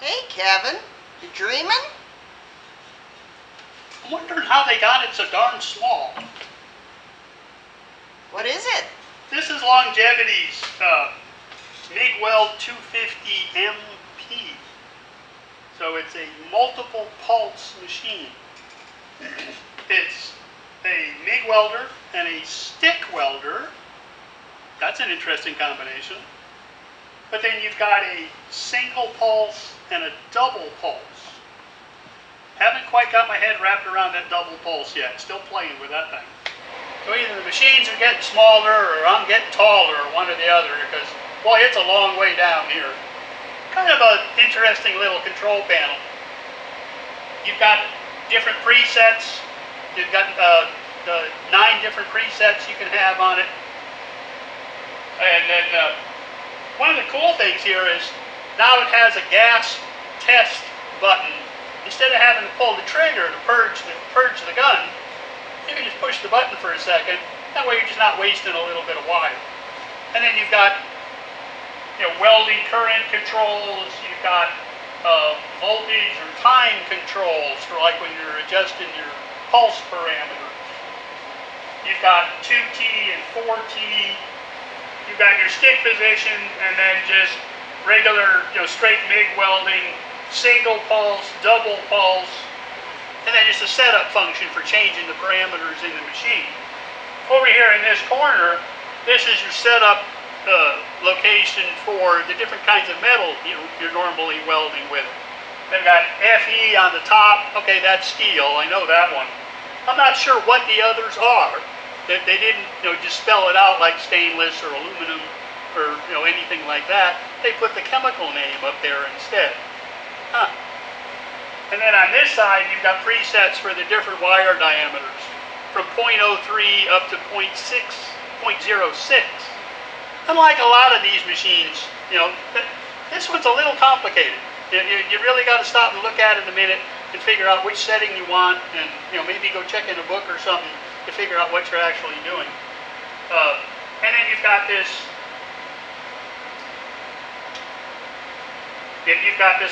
Hey, Kevin, you dreaming? I'm wondering how they got it so darn small. What is it? This is Longevity's MIG Weld 250 MP. So it's a multiple pulse machine. It's a MIG welder and a stick welder. That's an interesting combination. But then you've got a single pulse and a double pulse. Haven't quite got my head wrapped around that double pulse yet. Still playing with that thing. So either the machines are getting smaller or I'm getting taller, one or the other, because, boy, it's a long way down here. Kind of an interesting little control panel. You've got different presets. You've got the 9 different presets you can have on it. And then one of the cool things here is now it has a gas test button. Instead of having to pull the trigger to purge the gun, you can just push the button for a second. That way you're just not wasting a little bit of wire. And then you've got, you know, welding current controls. You've got voltage or time controls for like when you're adjusting your pulse parameter. You've got 2T and 4T. You've got your stick position, and then just regular, you know, straight MIG welding, single pulse, double pulse, and then just a setup function for changing the parameters in the machine. Over here in this corner, this is your setup location for the different kinds of metal you're normally welding with. They've got Fe on the top. Okay, that's steel. I know that one. I'm not sure what the others are. They didn't, you know, just spell it out like stainless or aluminum or, you know, anything like that. They put the chemical name up there instead. Huh. And then on this side, you've got presets for the different wire diameters, from 0.03 up to 0.06. Unlike a lot of these machines, you know, this one's a little complicated. You really got to stop and look at it in a minute and figure out which setting you want, and, you know, maybe go check in a book or something to figure out what you're actually doing. And then you've got this,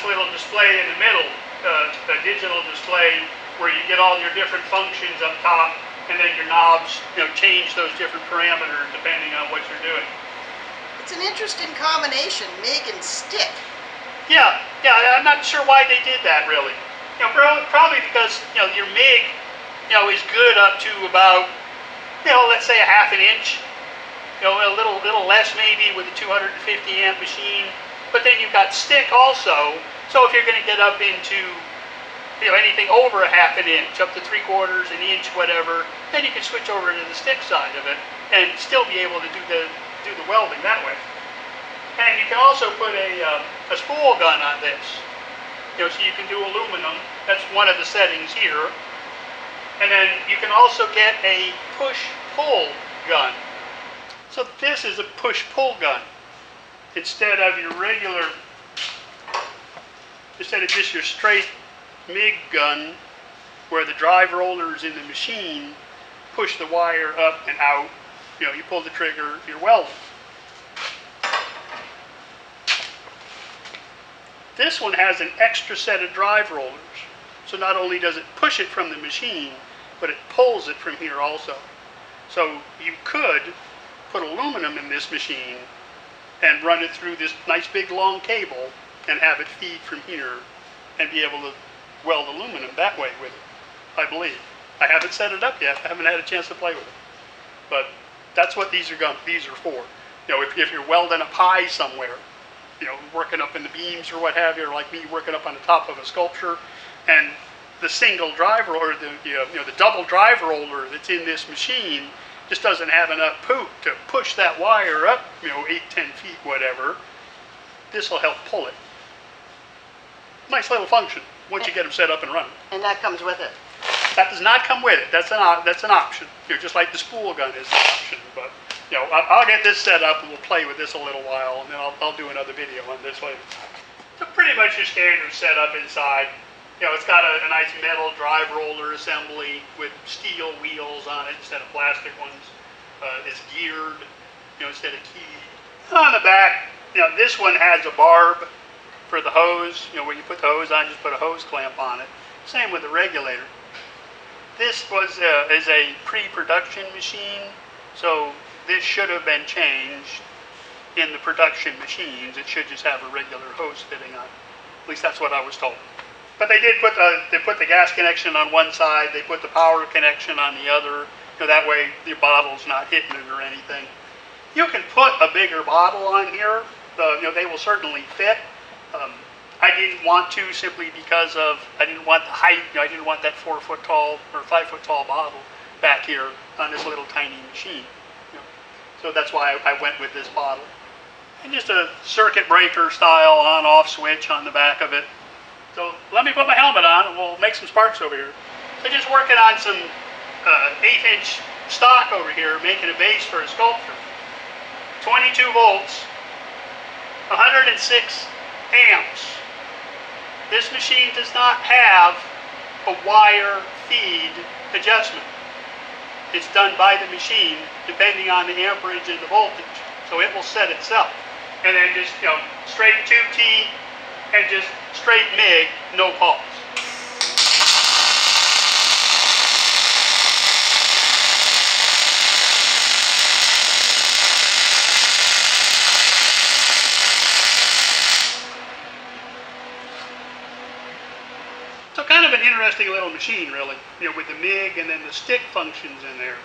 little display in the middle, a digital display where you get all your different functions up top, and then your knobs, you know, change those different parameters depending on what you're doing. It's an interesting combination, MIG and stick. Yeah, I'm not sure why they did that, really. You know, probably because, you know, your MIG, you know, is good up to about, you know, let's say a half an inch, you know, a little less maybe with a 250 amp machine. But then you've got stick also, so if you're going to get up into, you know, anything over a half an inch, up to 3/4, an inch, whatever, then you can switch over to the stick side of it and still be able to do the welding that way. And you can also put a spool gun on this, you know, so you can do aluminum. That's one of the settings here. And then you can also get a push-pull gun. So this is a push-pull gun. Instead of your regular, instead of just your straight MIG gun, where the drive rollers in the machine push the wire up and out, you know, you pull the trigger, you're welding. This one has an extra set of drive rollers. So not only does it push it from the machine, but it pulls it from here also. So you could put aluminum in this machine and run it through this nice big long cable and have it feed from here and be able to weld aluminum that way with it, I believe. I haven't set it up yet. I haven't had a chance to play with it. But that's what these are for. You know, if you're welding a pie somewhere, you know, working up in the beams or what have you, or like me working up on the top of a sculpture, and the single drive roller, the double drive roller that's in this machine just doesn't have enough poop to push that wire up, you know, 8, 10 feet, whatever. This will help pull it. Nice little function once you get them set up and running. And that comes with it. That does not come with it. That's an option. You know, just like the spool gun is an option. But, you know, I'll get this set up and we'll play with this a little while, and then I'll do another video on this later. So pretty much your standard setup inside. You know, it's got a nice metal drive roller assembly with steel wheels on it instead of plastic ones. It's geared, you know, instead of keyed. On the back, you know, this one has a barb for the hose, you know, where you put the hose on, just put a hose clamp on it. Same with the regulator. This was is a pre-production machine, so this should have been changed in the production machines. It should just have a regular hose fitting on it. At least that's what I was told. But they did put the gas connection on one side, they put the power connection on the other, so that way the bottle's not hitting it or anything. You can put a bigger bottle on here. They will certainly fit. I didn't want to simply because of, I didn't want the height. I didn't want that 4 foot tall or 5 foot tall bottle back here on this little tiny machine. So that's why I went with this bottle. And just a circuit breaker style on off switch on the back of it. So let me put my helmet on and we'll make some sparks over here. So just working on some 8-inch stock over here, making a base for a sculpture. 22 volts, 106 amps. This machine does not have a wire feed adjustment. It's done by the machine depending on the amperage and the voltage. So it will set itself. And then just, you know, straight 2T and just straight MIG, no pulse. So kind of an interesting little machine, really, you know, with the MIG and then the stick functions in there.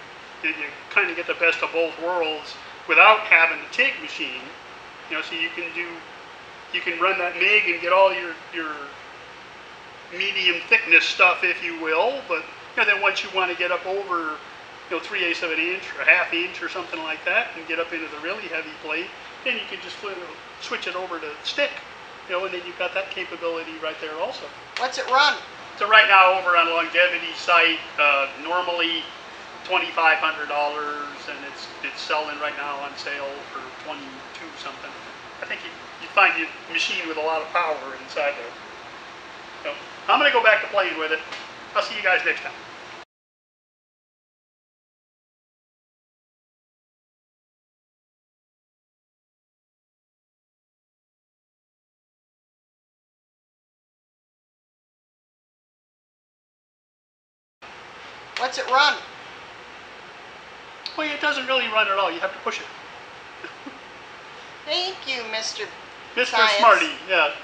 You kind of get the best of both worlds without having the TIG machine, you know, so you can do, you can run that MIG and get all your medium thickness stuff, if you will, but you know, then once you want to get up over, you know, 3/8 of an inch or ½ inch or something like that and get up into the really heavy plate, then you can just switch it over to stick, you know, and then you've got that capability right there also. What's it run? So right now over on Longevity site, normally $2,500, and it's selling right now on sale for 22 something. I think you find a machine with a lot of power inside there. So I'm going to go back to playing with it. I'll see you guys next time. What's it run? Well, it doesn't really run at all. You have to push it. Thank you, Mr. Smarty. Yeah.